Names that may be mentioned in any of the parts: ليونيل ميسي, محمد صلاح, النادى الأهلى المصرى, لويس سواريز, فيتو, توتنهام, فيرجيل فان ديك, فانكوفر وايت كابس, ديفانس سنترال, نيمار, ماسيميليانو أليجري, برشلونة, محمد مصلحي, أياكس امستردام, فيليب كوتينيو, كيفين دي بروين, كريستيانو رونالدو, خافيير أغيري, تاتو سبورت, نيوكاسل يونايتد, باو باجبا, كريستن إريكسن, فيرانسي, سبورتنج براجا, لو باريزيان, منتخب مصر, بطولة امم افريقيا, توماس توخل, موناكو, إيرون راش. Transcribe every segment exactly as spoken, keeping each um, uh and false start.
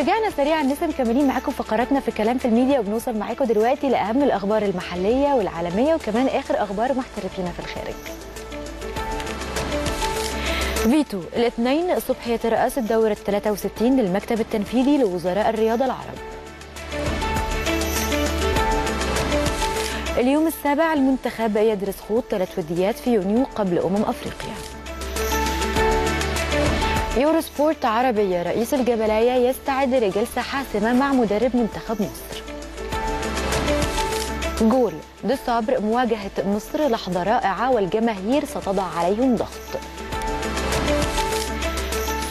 رجعنا سريعا لسه مكملين معاكم فقراتنا في كلام في الميديا، وبنوصل معاكم دلوقتي لاهم الاخبار المحليه والعالميه وكمان اخر اخبار محترفينا في الخارج. فيتو الاثنين الصبح يترأس الدورة الثلاثة وستين للمكتب التنفيذي لوزراء الرياضة العرب. اليوم السابع المنتخب يدرس خوض ثلاث وديات في يونيو قبل أمم أفريقيا. يورو سبورت عربية، رئيس الجبلاية يستعد لجلسة حاسمة مع مدرب منتخب مصر. جول بصابر مواجهة مصر لحظة رائعة والجماهير ستضع عليهم ضغط.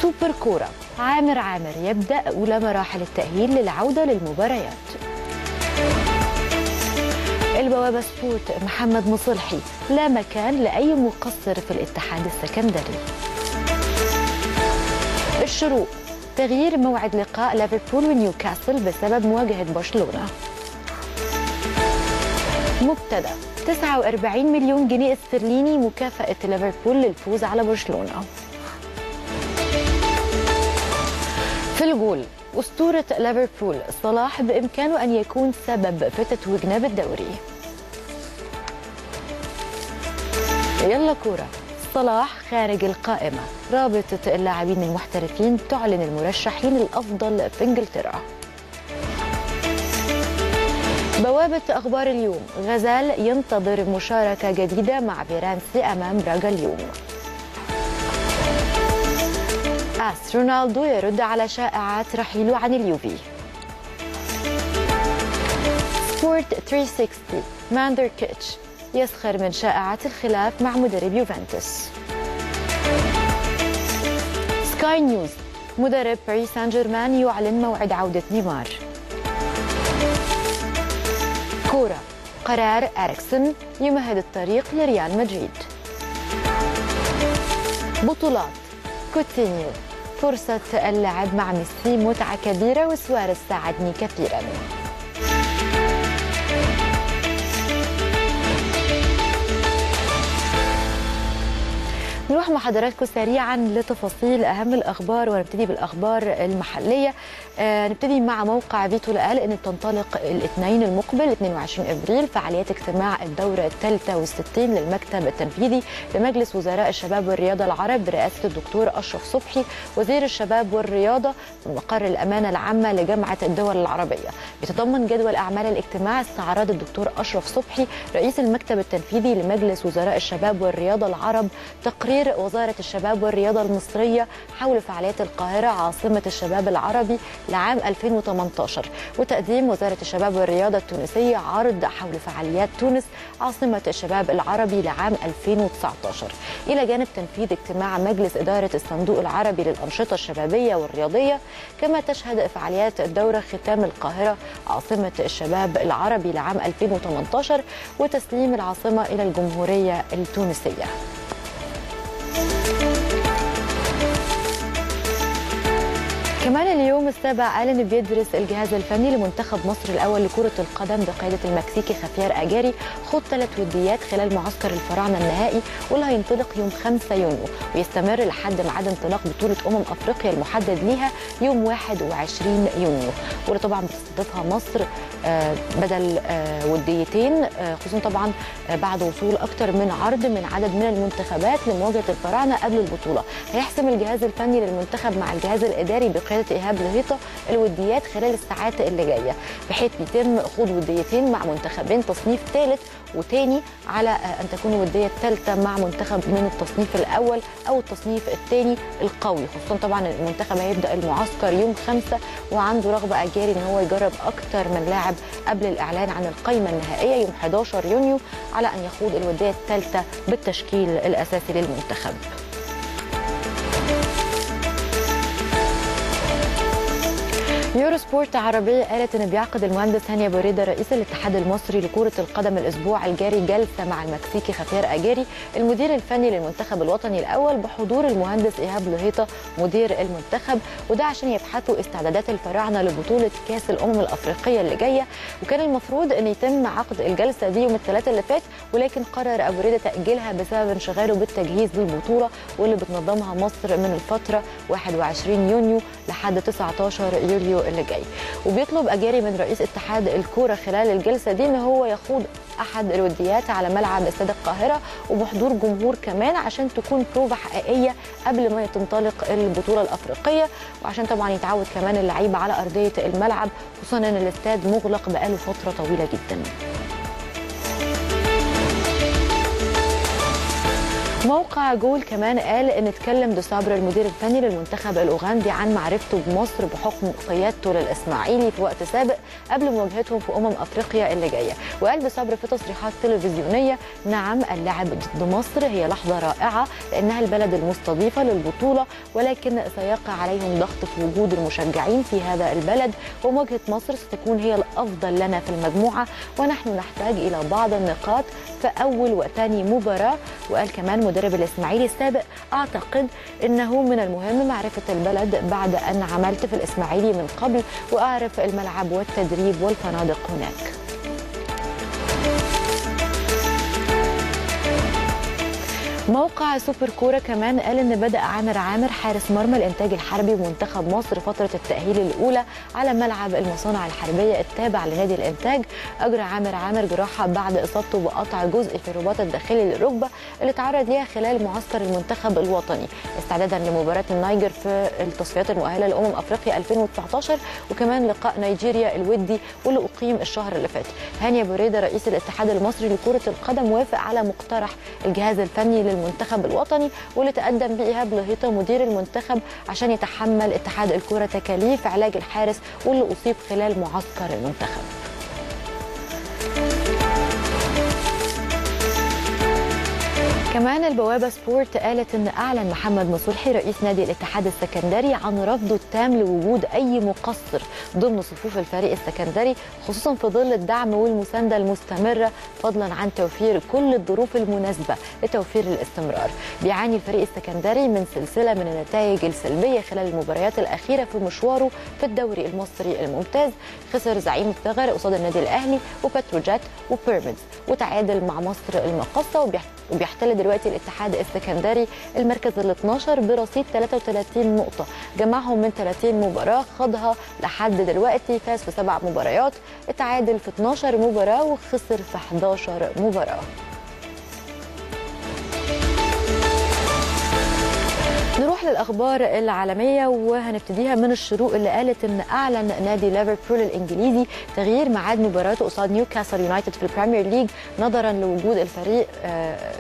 سوبر كورة، عامر عامر يبدأ أولى مراحل التأهيل للعودة للمباريات. البوابة سبورت، محمد مصلحي لا مكان لأي مقصر في الاتحاد السكندري. الشروق، تغيير موعد لقاء ليفربول ونيوكاسل بسبب مواجهة برشلونة. مبتدأ، تسعة وأربعين مليون جنيه استرليني مكافأة ليفربول للفوز على برشلونة. في الجول، أسطورة ليفربول صلاح بإمكانه أن يكون سبب في تتويجنا بالدوري. يلا كورة، صلاح خارج القائمة، رابطة اللاعبين المحترفين تعلن المرشحين الأفضل في إنجلترا. بوابة أخبار اليوم، غزال ينتظر مشاركة جديدة مع فيرانسي أمام راجا اليوم. آس رونالدو يرد على شائعات رحيله عن اليوفي. سبورت ثلاثمية وستين، ماندركيتش يسخر من شائعات الخلاف مع مدرب يوفنتوس. سكاي نيوز، مدرب باريس سان جيرمان يعلن موعد عودة نيمار. كورة، قرار إريكسن يمهد الطريق لريال مدريد. بطولات، كوتينيو فرصة اللعب مع ميسي متعة كبيرة وسواريز ساعدني كثيرا. نروح مع حضراتكم سريعا لتفاصيل اهم الاخبار، ونبتدي بالاخبار المحليه. آه نبتدي مع موقع فيتو لقال ان تنطلق الاثنين المقبل اثنين وعشرين ابريل فعاليات اجتماع الدوره الثالثة وستين للمكتب التنفيذي لمجلس وزراء الشباب والرياضه العرب برئاسه الدكتور اشرف صبحي وزير الشباب والرياضه في مقر الامانه العامه لجامعه الدول العربيه. بيتضمن جدول اعمال الاجتماع استعراض الدكتور اشرف صبحي رئيس المكتب التنفيذي لمجلس وزراء الشباب والرياضه العرب تقرير وزارة الشباب والرياضة المصرية حول فعاليات القاهرة عاصمة الشباب العربي لعام ألفين وثمانية عشر، وتقديم وزارة الشباب والرياضة التونسية عرض حول فعاليات تونس عاصمة الشباب العربي لعام ألفين وتسعة عشر، إلى جانب تنفيذ اجتماع مجلس إدارة الصندوق العربي للأنشطة الشبابية والرياضية. كما تشهد فعاليات الدورة ختام القاهرة عاصمة الشباب العربي لعام ألفين وثمانية عشر وتسليم العاصمة إلى الجمهورية التونسية. كمان اليوم السابع قال ان بيدرس الجهاز الفني لمنتخب مصر الاول لكره القدم بقياده المكسيكي خافيير أغيري خوض ثلاث وديات خلال معسكر الفراعنه النهائي واللي هينطلق يوم خمسة يونيو ويستمر لحد ميعاد انطلاق بطوله امم افريقيا المحدد ليها يوم واحد وعشرين يونيو، واللي طبعا بتستضيفها مصر بدل وديتين، خصوصا طبعا بعد وصول اكثر من عرض من عدد من المنتخبات لمواجهه الفراعنه قبل البطوله. هيحسم الجهاز الفني للمنتخب مع الجهاز الاداري قيادة إيهاب الهيطة الوديات خلال الساعات اللي جاية، بحيث بيتم خوض وديتين مع منتخبين تصنيف ثالث وثاني، على أن تكون ودية ثالثة مع منتخب من التصنيف الأول أو التصنيف الثاني القوي، خصوصا طبعا المنتخب هيبدأ المعسكر يوم خمسة وعنده رغبة أجاري إن هو يجرب أكثر من لاعب قبل الإعلان عن القائمة النهائية يوم أحد عشر يونيو على أن يخوض الودية الثالثة بالتشكيل الأساسي للمنتخب. يورو سبورت عربية قالت ان بيعقد المهندس هاني أبوريدا رئيس الاتحاد المصري لكرة القدم الاسبوع الجاري جلسة مع المكسيكي خافيير أغيري المدير الفني للمنتخب الوطني الاول بحضور المهندس إيهاب الهيطة مدير المنتخب، وده عشان يبحثوا استعدادات الفراعنة لبطولة كأس الامم الافريقية اللي جاية، وكان المفروض ان يتم عقد الجلسة دي يوم الثلاثاء اللي فات، ولكن قرر أبوريدا تأجيلها بسبب انشغاله بالتجهيز للبطولة واللي بتنظمها مصر من الفترة واحد وعشرين يونيو لحد تسعة عشر يوليو يورو اللي جاي. وبيطلب أجيري من رئيس اتحاد الكورة خلال الجلسة دي إن هو يخوض أحد الوديات على ملعب استاد القاهرة وبحضور جمهور كمان عشان تكون بروفة حقيقية قبل ما تنطلق البطولة الأفريقية، وعشان طبعا يتعود كمان اللعيبة على أرضية الملعب، خصوصا إن الاستاد مغلق بقاله فترة طويلة جدا. موقع جول كمان قال ان اتكلم بصابر المدير الفني للمنتخب الاوغندي عن معرفته بمصر بحكم قيادته للاسماعيلي في وقت سابق قبل مواجهتهم في امم افريقيا اللي جايه، وقال بصابر في تصريحات تلفزيونيه: نعم اللعب ضد مصر هي لحظه رائعه لانها البلد المستضيفه للبطوله، ولكن سيقع عليهم ضغط في وجود المشجعين في هذا البلد، ومواجهه مصر ستكون هي الافضل لنا في المجموعه، ونحن نحتاج الى بعض النقاط في اول وثاني مباراه. وقال كمان مدرب الاسماعيلي السابق: اعتقد انه من المهم معرفه البلد بعد ان عملت في الاسماعيلي من قبل، واعرف الملعب والتدريب والفنادق هناك. موقع سوبر كوره كمان قال ان بدأ عامر عامر حارس مرمى الانتاج الحربي بمنتخب مصر فتره التأهيل الاولى على ملعب المصانع الحربيه التابع لنادي الانتاج. اجرى عامر عامر جراحه بعد اصابته بقطع جزء في الرباط الداخلي للركبه اللي تعرض ليها خلال معسكر المنتخب الوطني استعدادا لمباراه النيجر في التصفيات المؤهله لامم افريقيا ألفين وتسعطاشر، وكمان لقاء نيجيريا الودي واللي اقيم الشهر اللي فات. هاني أبوريدا رئيس الاتحاد المصري لكره القدم وافق على مقترح الجهاز الفني لل المنتخب الوطني واللي تقدم به إيهاب الهيطة مدير المنتخب عشان يتحمل اتحاد الكرة تكاليف علاج الحارس واللي أصيب خلال معسكر المنتخب. كمان البوابة سبورت قالت إن أعلن محمد مصلحي رئيس نادي الاتحاد السكندري عن رفضه التام لوجود أي مقصر ضمن صفوف الفريق السكندري، خصوصا في ظل الدعم والمساندة المستمرة، فضلا عن توفير كل الظروف المناسبة لتوفير الاستمرار. بيعاني الفريق السكندري من سلسلة من النتائج السلبية خلال المباريات الأخيرة في مشواره في الدوري المصري الممتاز، خسر زعيم الثغر قصاد النادي الأهلي وبتروجيت وبيراميدز، وتعادل مع مصر المقاصة، وبيحتل دلوقتي الاتحاد السكندري المركز الاتناشر برصيد تلاتة وتلاتين نقطة جمعهم من تلاتين مباراة خاضها لحد دلوقتي. فاز في سبع مباريات، اتعادل في اتناشر مباراة، وخسر في حداشر مباراة. نروح للأخبار العالمية وهنبتديها من الشروق اللي قالت إن أعلن نادي ليفربول الإنجليزي تغيير ميعاد مباراته قصاد نيوكاسل يونايتد في البريمير ليج نظرا لوجود الفريق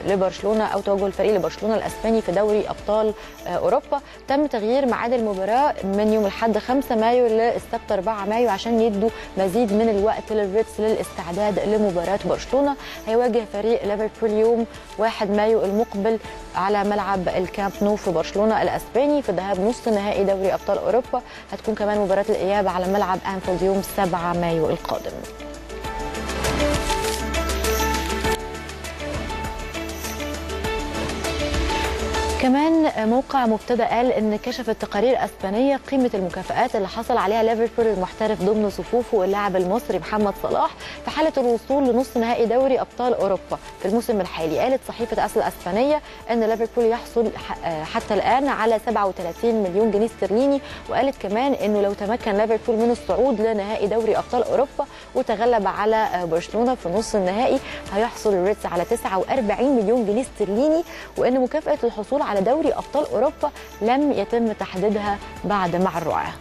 لبرشلونة أو توجه الفريق لبرشلونة الأسباني في دوري أبطال أوروبا. تم تغيير ميعاد المباراة من يوم الأحد خمسة مايو للسبت أربعة مايو عشان يدوا مزيد من الوقت للريدز للاستعداد لمباراة برشلونة. هيواجه فريق ليفربول يوم واحد مايو المقبل على ملعب الكامب نو في برشلونة الاسباني في ذهاب نص نهائي دوري ابطال اوروبا. هتكون كمان مباراه الاياب على ملعب انفيلد يوم سبعة مايو القادم. كمان موقع مبتدأ قال ان كشفت تقارير اسبانيه قيمه المكافآت اللي حصل عليها ليفربول المحترف ضمن صفوفه اللاعب المصري محمد صلاح في حاله الوصول لنصف نهائي دوري ابطال اوروبا في الموسم الحالي. قالت صحيفه أس الاسبانيه ان ليفربول يحصل حتى الان على سبعة وتلاتين مليون جنيه استرليني، وقالت كمان انه لو تمكن ليفربول من الصعود لنهائي دوري ابطال اوروبا وتغلب على برشلونه في نصف النهائي هيحصل الريدز على تسعة وأربعين مليون جنيه استرليني، وان مكافاه الحصول على دوري أبطال أوروبا لم يتم تحديدها بعد مع الرعاة.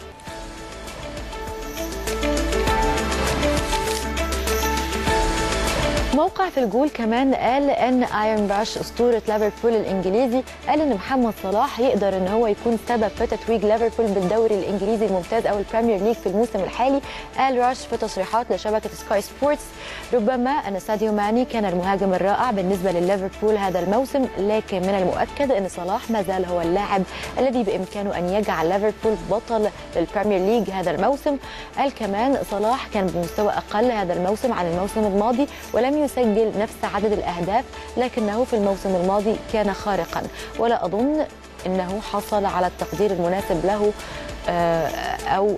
موقع في الجول كمان قال ان إيرون راش اسطوره ليفربول الانجليزي قال ان محمد صلاح يقدر ان هو يكون سبب في تتويج ليفربول بالدوري الانجليزي الممتاز او البريمير ليج في الموسم الحالي. قال راش في تصريحات لشبكه سكاي سبورتس: ربما ان ساديو ماني كان المهاجم الرائع بالنسبه لليفربول هذا الموسم، لكن من المؤكد ان صلاح ما زال هو اللاعب الذي بامكانه ان يجعل ليفربول بطل للبريمير ليج هذا الموسم. قال كمان: صلاح كان بمستوى اقل هذا الموسم عن الموسم الماضي ولم سجل نفس عدد الأهداف، لكنه في الموسم الماضي كان خارقا، ولا أظن أنه حصل على التقدير المناسب له أو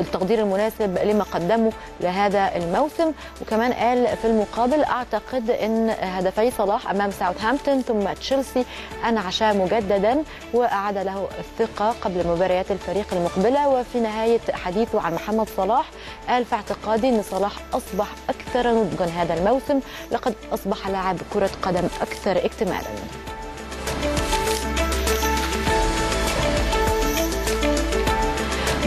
التقدير المناسب لما قدمه لهذا الموسم. وكمان قال في المقابل أعتقد أن هدفي صلاح أمام ساوثهامبتون ثم تشيلسي أنعشا مجددا وأعاد له الثقة قبل مباريات الفريق المقبلة. وفي نهاية حديثه عن محمد صلاح قال في اعتقادي أن صلاح أصبح أكثر نضجا هذا الموسم، لقد أصبح لاعب كرة قدم أكثر اكتمالا.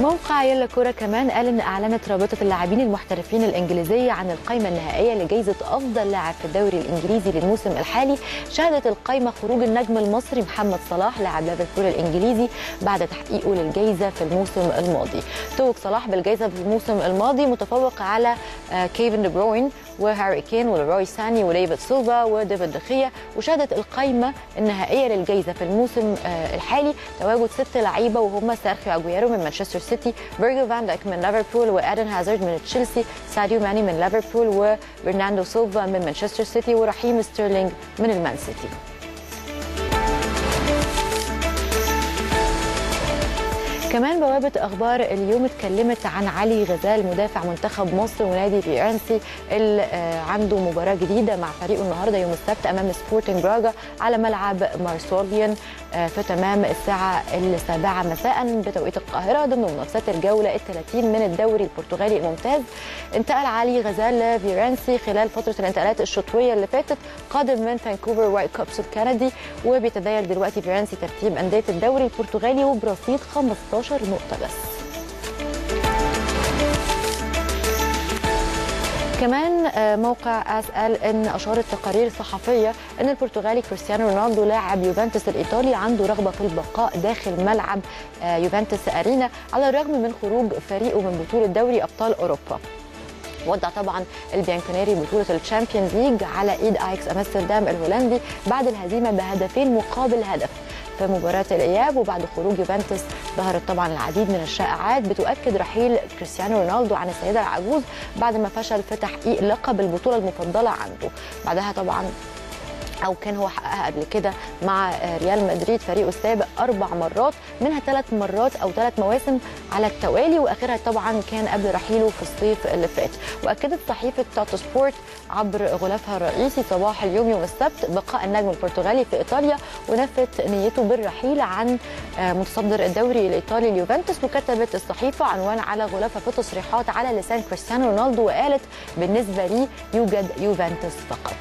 موقع يلا كورة كمان قال ان اعلنت رابطه اللاعبين المحترفين الانجليزيه عن القائمه النهائيه لجائزه افضل لاعب في الدوري الانجليزي للموسم الحالي. شهدت القائمه خروج النجم المصري محمد صلاح لاعب ليفربول الانجليزي بعد تحقيقه للجائزه في الموسم الماضي. توج صلاح بالجائزه في الموسم الماضي متفوق على كيفين دي بروين وهاري كين ولروي ساني وليفيد سولفا وديفيد دخيا. وشهدت القائمه النهائيه للجائزه في الموسم الحالي تواجد ست لعيبه وهم سيرخيو أجويرو من مانشستر سيتي، فيرجيل فان ديك من ليفربول، وإيدن هازارد من تشيلسي، ساديو ماني من ليفربول، وبرناردو سيلفا من مانشستر سيتي، ورحيم ستيرلينج من المان سيتي. كمان بوابة أخبار اليوم اتكلمت عن علي غزال مدافع منتخب مصر ونادي فيرانسي اللي عنده مباراة جديدة مع فريقه النهارده يوم السبت أمام سبورتنج براجا على ملعب مارسوليان في تمام الساعة السابعة مساء بتوقيت القاهرة ضمن منافسات الجولة الثلاثين من الدوري البرتغالي الممتاز. انتقل علي غزال لفيرانسي خلال فترة الانتقالات الشتوية اللي فاتت، قادم من فانكوفر وايت كابس الكندي، وبيتذيل دلوقتي فيرانسي ترتيب أندية الدوري البرتغالي وبرصيد خمسة عشر نقطة بس. كمان موقع أسأل إن أشارت تقارير صحفية إن البرتغالي كريستيانو رونالدو لاعب يوفنتوس الإيطالي عنده رغبة في البقاء داخل ملعب يوفنتوس أرينا على الرغم من خروج فريقه من بطولة دوري أبطال أوروبا. وضع طبعا البيانكونيري بطوله الشامبيونز ليج على ايد اياكس امستردام الهولندي بعد الهزيمه بهدفين مقابل هدف في مباراه الاياب، وبعد خروج يوفنتوس ظهرت طبعا العديد من الشائعات بتؤكد رحيل كريستيانو رونالدو عن السيده العجوز بعد ما فشل في تحقيق لقب البطوله المفضله عنده. بعدها طبعا أو كان هو حققها قبل كده مع ريال مدريد فريقه السابق أربع مرات، منها ثلاث مرات أو ثلاث مواسم على التوالي، وآخرها طبعا كان قبل رحيله في الصيف اللي فات. وأكدت صحيفة تاتو سبورت عبر غلافها الرئيسي صباح اليوم يوم السبت بقاء النجم البرتغالي في إيطاليا، ونفت نيته بالرحيل عن متصدر الدوري الإيطالي اليوفنتوس. وكتبت الصحيفة عنوان على غلافها في تصريحات على لسان كريستيانو رونالدو وقالت بالنسبة لي يوجد يوفنتوس فقط.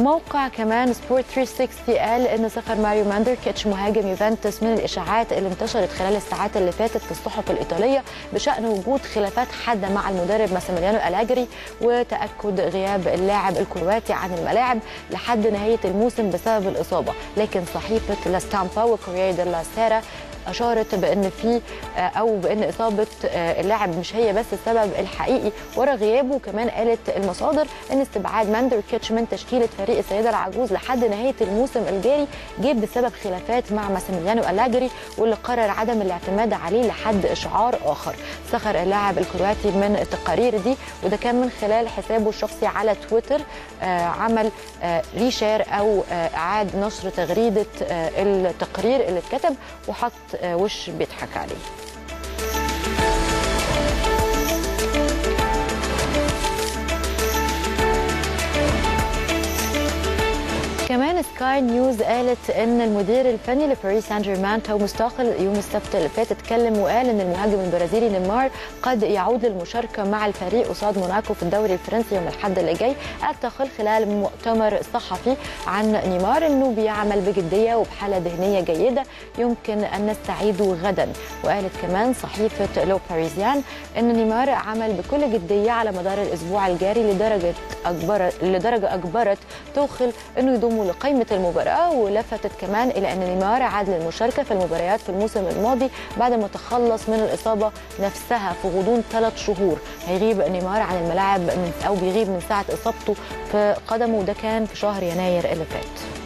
موقع كمان سبورت ثلاثمية وستين قال ان سخر ماريو ماندركيتش مهاجم يوفنتوس من الاشاعات اللي انتشرت خلال الساعات اللي فاتت في الصحف الايطاليه بشان وجود خلافات حاده مع المدرب ماسيميليانو أليجري وتاكد غياب اللاعب الكرواتي عن الملاعب لحد نهايه الموسم بسبب الاصابه. لكن صحيفه لا ستامبا وكوريير ديلا سيرا أشارت بأن في أو بأن إصابة اللاعب مش هي بس السبب الحقيقي وراء غيابه. كمان قالت المصادر أن استبعاد ماندركيتش من تشكيلة فريق السيدة العجوز لحد نهاية الموسم الجاري جه بسبب خلافات مع ماسيميليانو أليجري واللي قرر عدم الاعتماد عليه لحد إشعار آخر. سخر اللاعب الكرواتي من التقارير دي، وده كان من خلال حسابه الشخصي على تويتر عمل ريشير أو إعاد نشر تغريدة التقرير اللي اتكتب وحط وش بيضحك عليه. كمان سكاي نيوز قالت ان المدير الفني لباريس سان جيرمان توماس توخل يوم السبت اللي فات اتكلم وقال ان المهاجم البرازيلي نيمار قد يعود للمشاركه مع الفريق قصاد موناكو في الدوري الفرنسي يوم الاحد اللي جاي. قال توخل خلال مؤتمر صحفي عن نيمار انه بيعمل بجديه وبحاله ذهنيه جيده يمكن ان نستعيده غدا. وقالت كمان صحيفه لو باريزيان ان نيمار عمل بكل جديه على مدار الاسبوع الجاري لدرجه اجبرت لدرجه اجبرت توخل انه يضم لقائمة المباراة. ولفتت كمان إلى أن نيمار عاد للمشاركة في المباريات في الموسم الماضي بعد ما تخلص من الإصابة نفسها في غضون ثلاث شهور. هيغيب نيمار عن الملاعب من أو بيغيب من ساعة إصابته في قدمه، وده كان في شهر يناير اللي فات.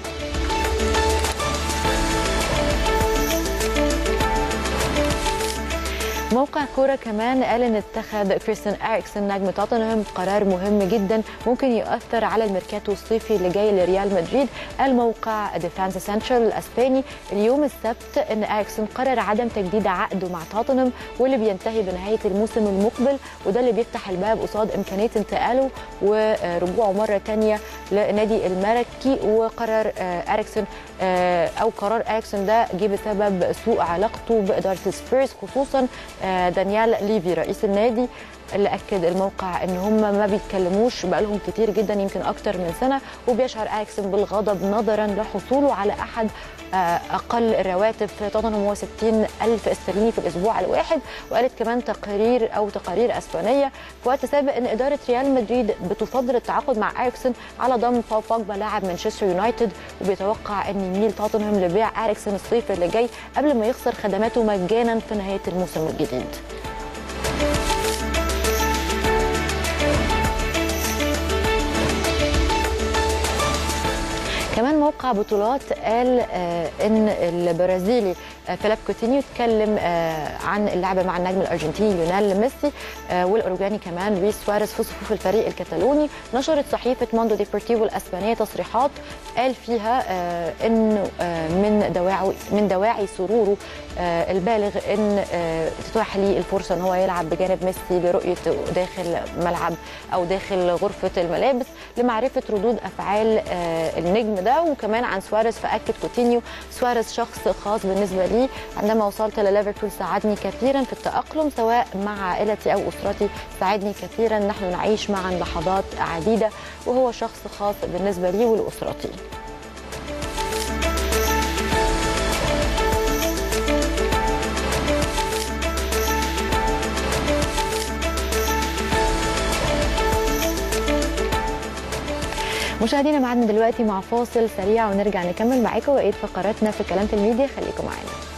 موقع الكوره كمان قال ان اتخذ كريستن إريكسن نجم توتنهام قرار مهم جدا ممكن يؤثر على الميركاتو الصيفي اللي جاي لريال مدريد. قال موقع ديفانس سنترال الاسباني اليوم السبت ان إريكسن قرر عدم تجديد عقده مع توتنهام واللي بينتهي بنهايه الموسم المقبل، وده اللي بيفتح الباب قصاد امكانيه انتقاله ورجوعه مره ثانيه لنادي الملكي. وقرار إريكسن او قرار إريكسن ده جه بسبب سوء علاقته باداره سبيرز، خصوصا دانيال ليفي رئيس النادي اللي اكد الموقع ان هم ما بيتكلموش بقالهم كتير جدا يمكن اكتر من سنه، وبيشعر إريكسن بالغضب نظرا لحصوله على احد اقل الرواتب في توتنهام هو ستين ألف استرليني في الاسبوع الواحد. وقالت كمان تقارير او تقارير اسبانيه في وقت سابق ان اداره ريال مدريد بتفضل التعاقد مع إريكسن على ضم باو باجبا لاعب مانشستر يونايتد، وبيتوقع ان يميل توتنهام لبيع إريكسن الصيف اللي جاي قبل ما يخسر خدماته مجانا في نهايه الموسم الجديد. كمان موقع بطولات قال ان البرازيلي فيليب كوتينيو اتكلم عن اللعبه مع النجم الارجنتيني ليونيل ميسي والاورجواني كمان لويس سواريز في صفوف الفريق الكتالوني. نشرت صحيفه موندو ديبورتيفو الاسبانيه تصريحات قال فيها ان من دواعي من دواعي سروره البالغ ان تتاح لي الفرصه ان هو يلعب بجانب ميسي لرؤيته داخل ملعب او داخل غرفه الملابس لمعرفه ردود افعال النجم ده. وكمان عن سواريز فاكد كوتينيو سواريز شخص خاص بالنسبه لي، عندما وصلت لليفربول ساعدني كثيرا في التاقلم سواء مع عائلتي او اسرتي، ساعدني كثيرا، نحن نعيش معا لحظات عديده وهو شخص خاص بالنسبه لي ولاسرتي. مشاهدينا معنا دلوقتي مع فاصل سريع ونرجع نكمل معاكم بقية فقراتنا في كلام في الميديا، خليكم معانا.